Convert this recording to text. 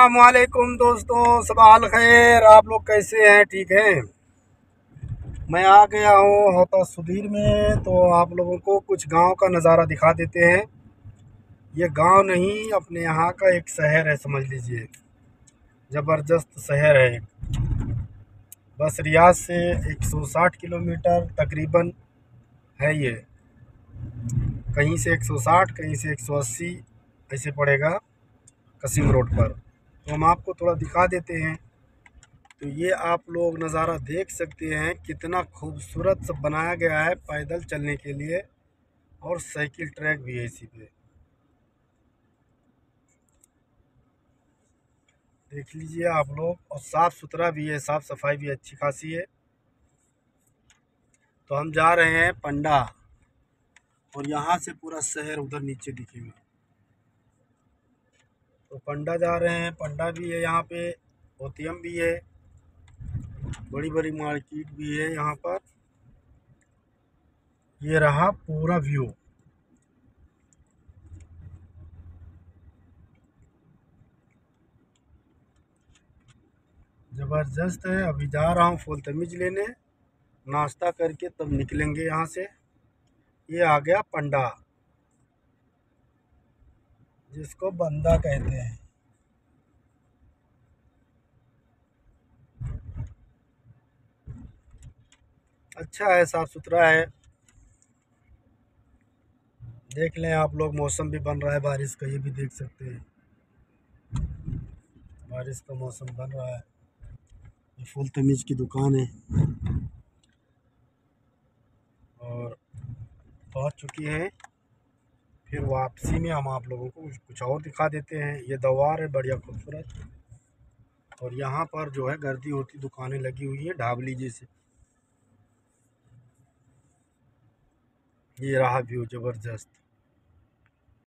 अस्सलामुअलैकुम दोस्तों, सवाल खैर। आप लोग कैसे हैं? ठीक हैं। मैं आ गया हूँ हौता सुधीर में, तो आप लोगों को कुछ गांव का नज़ारा दिखा देते हैं। ये गांव नहीं, अपने यहाँ का एक शहर है, समझ लीजिए। ज़बरदस्त शहर है। बस रियाज से 160 किलोमीटर तकरीबन है ये। कहीं से 160, कहीं से 180 ऐसे पड़ेगा कसीम रोड पर। तो हम आपको थोड़ा दिखा देते हैं। तो ये आप लोग नज़ारा देख सकते हैं, कितना खूबसूरत सब बनाया गया है पैदल चलने के लिए, और साइकिल ट्रैक भी है इसी पे। देख लीजिए आप लोग। और साफ़ सुथरा भी है, साफ़ सफाई भी अच्छी खासी है। तो हम जा रहे हैं पंडा, और यहाँ से पूरा शहर उधर नीचे दिखेगा। तो पंडा जा रहे हैं। पंडा भी है यहाँ पे, ओटीएम भी है, बड़ी बड़ी मार्केट भी है यहाँ पर। ये रहा पूरा व्यू। ज़बरदस्त है। अभी जा रहा हूँ फूल तमीज लेने, नाश्ता करके तब निकलेंगे यहाँ से। ये आ गया पंडा, जिसको बंदा कहते हैं। अच्छा है, साफ सुथरा है। देख लें आप लोग, मौसम भी बन रहा है बारिश का। ये भी देख सकते हैं, बारिश का मौसम बन रहा है। ये फुल तमीज की दुकान है, और पहुंच चुकी है। फिर वापसी में हम आप लोगों को कुछ और दिखा देते हैं। ये दवार है, बढ़िया खूबसूरत। और यहाँ पर जो है गर्दी होती, दुकानें लगी हुई है ढाबली जैसे। ये रहा व्यू, ज़बरदस्त।